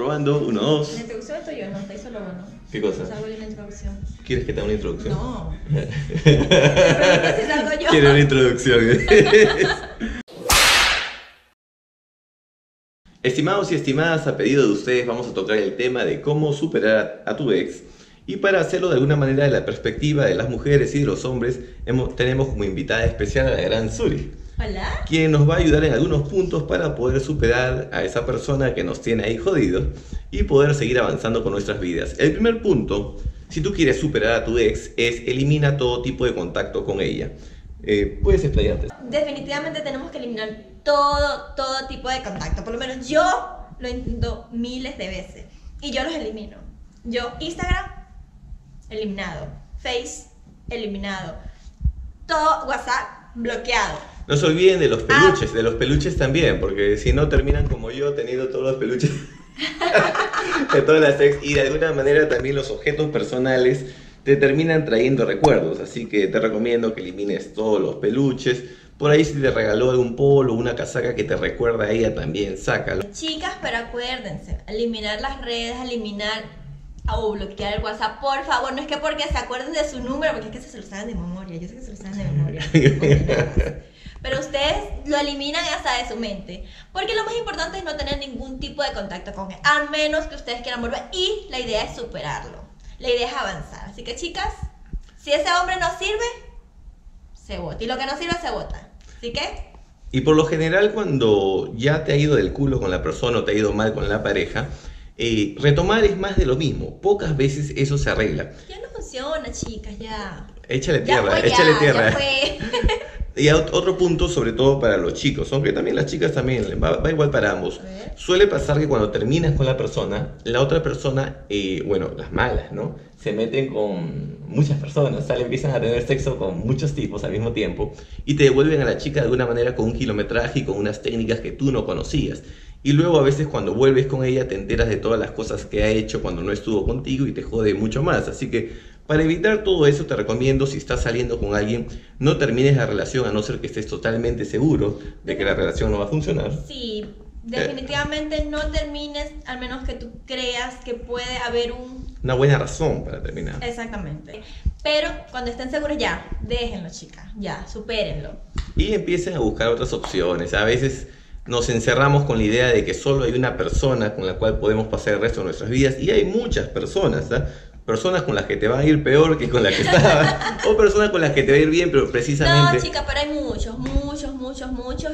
probando, 1, 2. ¿La introducción es tuya? No, estoy solo uno. ¿Qué cosa? Salgo yo en la introducción. ¿Quieres que te haga una introducción? No. La pregunta es si salgo yo. Quiero una introducción. Estimados y estimadas, a pedido de ustedes vamos a tocar el tema de cómo superar a tu ex. Y para hacerlo de alguna manera de la perspectiva de las mujeres y de los hombres, tenemos como invitada especial a la gran Zuri. Hola. Quien nos va a ayudar en algunos puntos para poder superar a esa persona que nos tiene ahí jodidos y poder seguir avanzando con nuestras vidas. El primer punto, si tú quieres superar a tu ex, es elimina todo tipo de contacto con ella. ¿Puedes explayarte? Definitivamente tenemos que eliminar todo tipo de contacto. Por lo menos yo lo intento miles de veces y yo los elimino. Yo Instagram, eliminado. Face, eliminado. Todo WhatsApp, bloqueado. No se olviden de los peluches, de los peluches también, porque si no terminan como yo, teniendo todos los peluches de todas las ex, y de alguna manera también los objetos personales te terminan trayendo recuerdos, así que te recomiendo que elimines todos los peluches. Por ahí si te regaló algún polo, una casaca que te recuerda a ella también, sácalo. Chicas, pero acuérdense, eliminar las redes, eliminar o bloquear el WhatsApp, por favor. No es que porque se acuerden de su número, porque es que se lo saben de memoria, yo sé que se lo saben de memoria. Pero ustedes lo eliminan hasta de su mente, porque lo más importante es no tener ningún tipo de contacto con él, a menos que ustedes quieran volver, y la idea es superarlo, la idea es avanzar. Así que chicas, si ese hombre no sirve, se vota, y lo que no sirve se vota, así que... Y por lo general cuando ya te ha ido del culo con la persona o te ha ido mal con la pareja, retomar es más de lo mismo, pocas veces eso se arregla. Ya no funciona, chicas, ya... Échale tierra, ya fue, échale tierra. Ya fue. Y otro punto, sobre todo para los chicos, aunque también las chicas también, va igual para ambos. Suele pasar que cuando terminas con la persona, la otra persona, bueno, las malas, ¿no? Se meten con muchas personas, salen, empiezan a tener sexo con muchos tipos al mismo tiempo y te devuelven a la chica de alguna manera con un kilometraje y con unas técnicas que tú no conocías. Y luego a veces cuando vuelves con ella te enteras de todas las cosas que ha hecho cuando no estuvo contigo y te jode mucho más. Así que para evitar todo eso te recomiendo, si estás saliendo con alguien, no termines la relación a no ser que estés totalmente seguro de que la relación no va a funcionar. Sí, definitivamente no termines, al menos que tú creas que puede haber una buena razón para terminar. Exactamente. Pero cuando estén seguros ya, déjenlo, chicas, ya, supérenlo. Y empiecen a buscar otras opciones. A veces nos encerramos con la idea de que solo hay una persona con la cual podemos pasar el resto de nuestras vidas, y hay muchas personas, ¿eh? Personas con las que te va a ir peor que con las que estabas, o personas con las que te va a ir bien, pero precisamente... No, chica, pero hay muchos,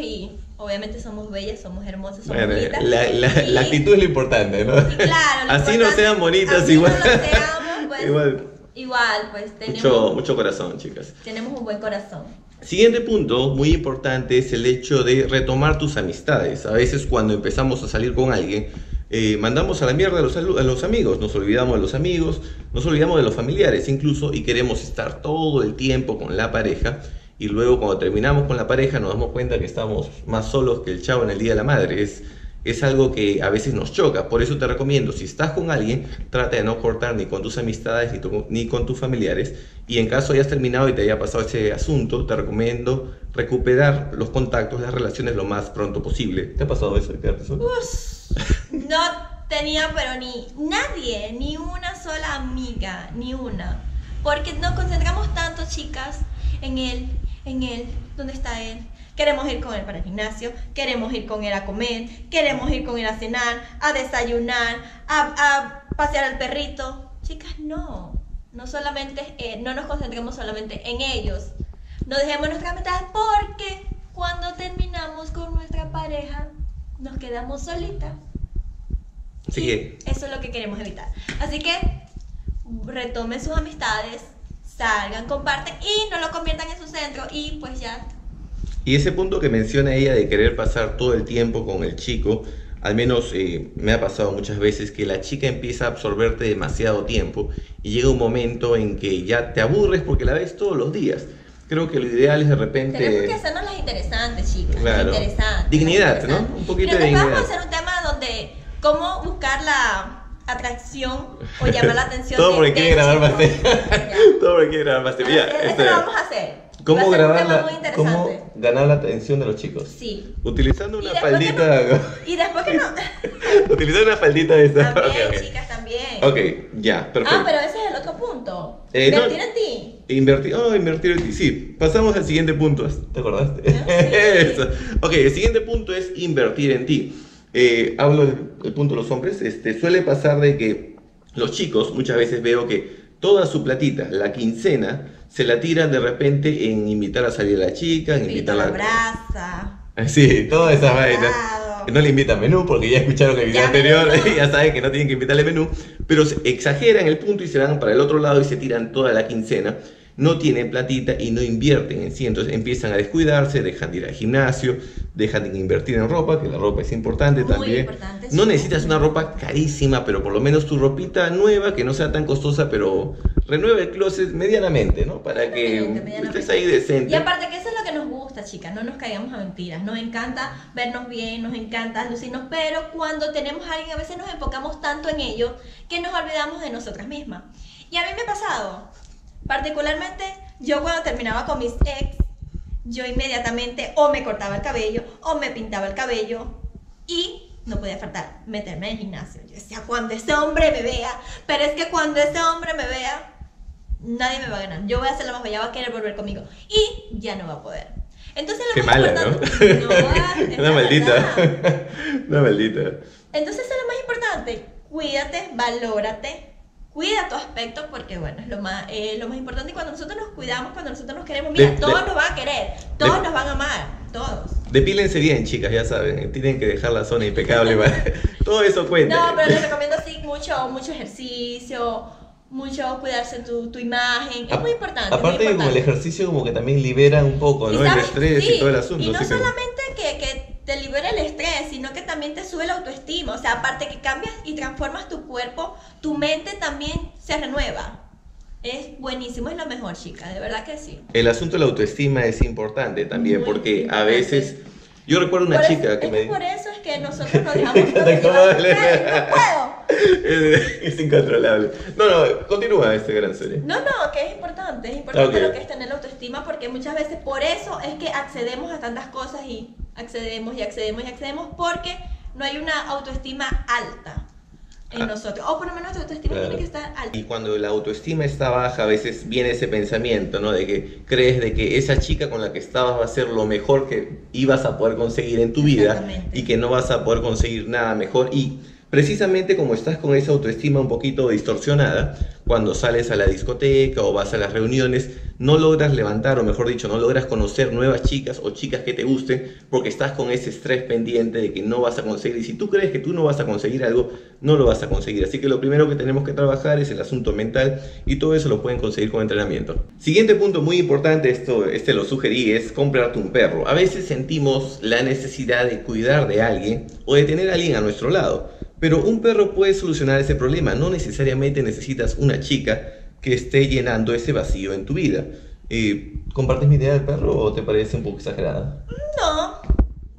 y obviamente somos bellas, somos hermosas, somos bonitas. La actitud es lo importante, ¿no? Sí, claro. Así no sean bonitas, igual. No lo seamos, pues, igual, pues tenemos... Mucho corazón, chicas. Tenemos un buen corazón. Siguiente punto, muy importante, es el hecho de retomar tus amistades. A veces cuando empezamos a salir con alguien, mandamos a la mierda a los amigos, nos olvidamos de los amigos, nos olvidamos de los familiares incluso, y queremos estar todo el tiempo con la pareja, y luego cuando terminamos con la pareja nos damos cuenta que estamos más solos que el chavo en el Día de la Madre. Es algo que a veces nos choca. Por eso te recomiendo, si estás con alguien, trata de no cortar ni con tus amistades ni con tus familiares, y en caso hayas terminado y te haya pasado ese asunto, te recomiendo recuperar los contactos, las relaciones lo más pronto posible. ¿Te ha pasado eso de quedarte solo? No tenía pero ni nadie, ni una sola amiga, ni una, porque nos concentramos tanto, chicas, en él, ¿dónde está él? Queremos ir con él para el gimnasio, queremos ir con él a comer, queremos ir con él a cenar, a desayunar, a pasear al perrito. Chicas, no solamente, no nos concentremos solamente en ellos. No dejemos nuestras metas, porque cuando terminamos con nuestra pareja nos quedamos solitas. Sí, eso es lo que queremos evitar. Así que retomen sus amistades, salgan, comparten y no lo conviertan en su centro, y pues ya. Y ese punto que menciona ella de querer pasar todo el tiempo con el chico, al menos me ha pasado muchas veces que la chica empieza a absorberte demasiado tiempo y llega un momento en que ya te aburres porque la ves todos los días. Creo que lo ideal es de repente... Tenemos que hacernos las interesantes, chicas. Claro. Las interesantes. Dignidad, las interesantes, ¿no? Un poquito de dignidad. Vamos a hacer un tema donde cómo buscar la atracción o llamar la atención. Todo porque quiere grabar más temas. Todo porque quiere grabar más temas. Esto lo vamos a hacer. ¿Cómo grabar, ganar la atención de los chicos. Sí. Utilizando una faldita. Y después que no. Utilizando una faldita de esta. También, okay, okay, chicas, también. Ok, ya, perfecto. Ah, pero ese es el otro punto. Invertir no, en ti. Invertir, oh, invertir en ti. Sí, pasamos al siguiente punto. ¿Te acordaste? No, sí. Eso. Ok, el siguiente punto es invertir en ti. Hablo del punto de los hombres. Suele pasar de que los chicos, muchas veces veo que toda su platita, la quincena, se la tiran de repente en invitar a salir a la chica, en invitarla a la brasa. Sí, todas esas vainas. No le invitan menú porque ya escucharon el video anterior, ya saben que no tienen que invitarle menú, pero exageran el punto y se van para el otro lado y se tiran toda la quincena. No tienen platita y no invierten en sí, entonces empiezan a descuidarse, dejan de ir al gimnasio, dejan de invertir en ropa, que la ropa es importante. Muy también importante, no sí, necesitas sí, una ropa carísima, pero por lo menos tu ropita nueva, que no sea tan costosa, pero renueva el closet medianamente, ¿no? Para que estés ahí decente. Y aparte que eso es lo que nos gusta, chicas, no nos caigamos a mentiras, nos encanta vernos bien, nos encanta lucirnos, pero cuando tenemos a alguien a veces nos enfocamos tanto en ello que nos olvidamos de nosotras mismas. Y a mí me ha pasado. Particularmente, yo cuando terminaba con mis ex, yo inmediatamente o me cortaba el cabello o me pintaba el cabello y no podía faltar meterme en el gimnasio. Yo decía, cuando ese hombre me vea, pero es que cuando ese hombre me vea, nadie me va a ganar. Yo voy a hacer la más bella, va a querer volver conmigo y ya no va a poder. Entonces, lo qué más mala, importante, ¿no? No, una maldita. Una maldita. Entonces, eso es lo más importante. Cuídate, valórate. Cuida tu aspecto porque, bueno, es lo más importante. Y cuando nosotros nos cuidamos, cuando nosotros nos queremos, mira, todos nos van a querer, todos nos van a amar, todos. Depílense bien, chicas, ya saben, tienen que dejar la zona impecable. Para... todo eso cuenta. No, pero les recomiendo sí, mucho ejercicio, mucho cuidarse tu imagen, es muy importante. Aparte muy importante. Como el ejercicio como que también libera un poco, ¿no? El estrés sí, y todo el asunto. Y no solamente que te libera el estrés, sino que también te sube la autoestima, o sea, aparte que cambias y transformas tu cuerpo, tu mente también se renueva. Es buenísimo, es lo mejor, chica, de verdad que sí. El asunto de la autoestima es importante también, muy porque importante. A veces, yo recuerdo una chica que me dijo... Por eso es que nosotros nos dejamos... ¡No puedo! Es incontrolable. No, continúa este gran serie. No, que es importante okay. Lo que es tener la autoestima, porque muchas veces por eso es que accedemos a tantas cosas y accedemos, porque no hay una autoestima alta en nosotros, o por lo menos nuestra autoestima tiene que estar alta. Y cuando la autoestima está baja, a veces viene ese pensamiento, ¿no? De que crees de que esa chica con la que estabas va a ser lo mejor que ibas a poder conseguir en tu vida y que no vas a poder conseguir nada mejor. Y precisamente como estás con esa autoestima un poquito distorsionada, cuando sales a la discoteca o vas a las reuniones, no logras levantar, o mejor dicho, no logras conocer nuevas chicas o chicas que te gusten, porque estás con ese estrés pendiente de que no vas a conseguir. Y si tú crees que tú no vas a conseguir algo, no lo vas a conseguir. Así que lo primero que tenemos que trabajar es el asunto mental, y todo eso lo pueden conseguir con entrenamiento. Siguiente punto muy importante, lo sugerí, es comprarte un perro. A veces sentimos la necesidad de cuidar de alguien o de tener a alguien a nuestro lado. Pero un perro puede solucionar ese problema, no necesariamente necesitas una chica que esté llenando ese vacío en tu vida. ¿Compartes mi idea del perro o te parece un poco exagerada? No,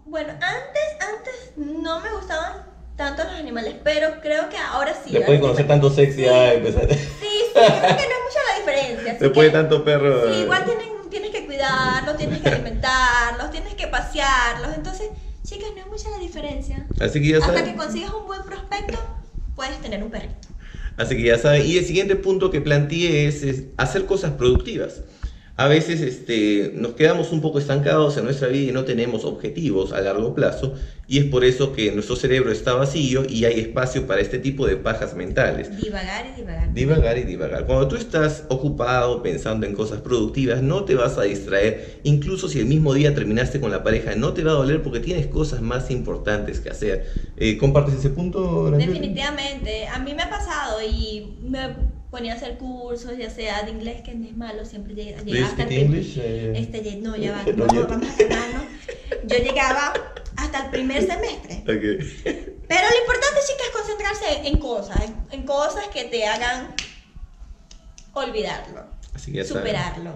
bueno, antes no me gustaban tanto los animales, pero creo que ahora sí. Después de conocer tanto sexy, sí, ya empezaste. Sí, creo que no es mucha la diferencia. Después de tanto perro... Sí, igual tienes que cuidarlos, tienes que alimentarlos, tienes que pasearlos, entonces... Chicas, no es mucha la diferencia. Así que ya saben. Hasta que consigas un buen prospecto, puedes tener un perrito. Así que ya saben. Y el siguiente punto que planteé es hacer cosas productivas. A veces nos quedamos un poco estancados en nuestra vida y no tenemos objetivos a largo plazo, y es por eso que nuestro cerebro está vacío y hay espacio para este tipo de pajas mentales. Divagar y divagar. Divagar y divagar. Cuando tú estás ocupado pensando en cosas productivas, no te vas a distraer. Incluso si el mismo día terminaste con la pareja, no te va a doler porque tienes cosas más importantes que hacer. ¿Compartes ese punto, Raquel? Definitivamente. A mí me ha pasado y ponía a hacer cursos, ya sea de inglés, que no es malo, siempre llegaba hasta el English, no, ya va, no, vamos a quedarnos. Yo llegaba hasta el primer semestre. Okay. Pero lo importante, chicas, es concentrarse en cosas que te hagan olvidarlo, superarlo.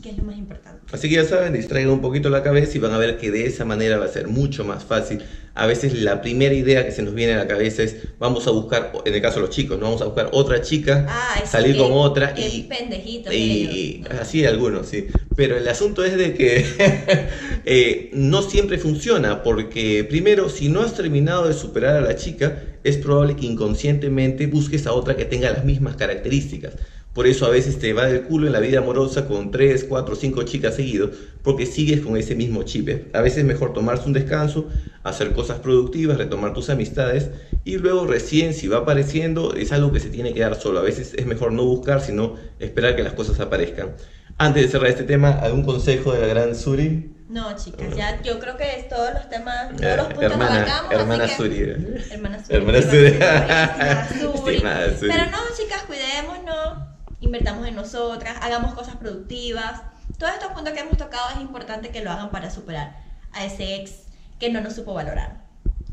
que es lo más importante. Así que ya saben, distraigan un poquito la cabeza y van a ver que de esa manera va a ser mucho más fácil. A veces la primera idea que se nos viene a la cabeza es, vamos a buscar, en el caso de los chicos, ¿no? Vamos a buscar otra chica, salir con otra. Y pendejito. Y así algunos, sí. Pero el asunto es de que no siempre funciona, porque primero, si no has terminado de superar a la chica, es probable que inconscientemente busques a otra que tenga las mismas características. Por eso a veces te va del culo en la vida amorosa con 3, 4, 5 chicas seguido, porque sigues con ese mismo chip. A veces es mejor tomarse un descanso, hacer cosas productivas, retomar tus amistades, y luego recién si va apareciendo es algo que se tiene que dar solo. A veces es mejor no buscar, sino esperar que las cosas aparezcan. Antes de cerrar este tema, ¿algún consejo de la gran Zuri? No, chicas, ya yo creo que es todos los temas, todos los puntos abarcamos. Hermana Zuri. Hermana Zuri. Pero no, chicas, cuidémonos, invertamos en nosotras, hagamos cosas productivas. Todos estos puntos que hemos tocado es importante que lo hagan para superar a ese ex que no nos supo valorar.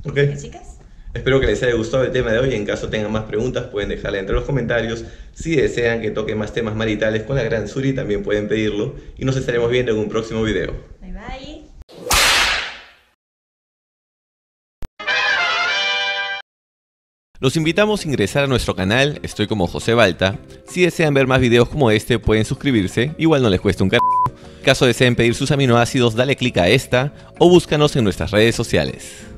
Ok. Chicas, espero que les haya gustado el tema de hoy. En caso tengan más preguntas, pueden dejarla entre los comentarios. Si desean que toque más temas maritales con la gran Zuri, también pueden pedirlo. Y nos estaremos viendo en un próximo video. Bye bye. Los invitamos a ingresar a nuestro canal. Estoy como José Balta. Si desean ver más videos como este, pueden suscribirse. Igual no les cuesta un carajo. Caso deseen pedir sus aminoácidos, dale clic a esta o búscanos en nuestras redes sociales.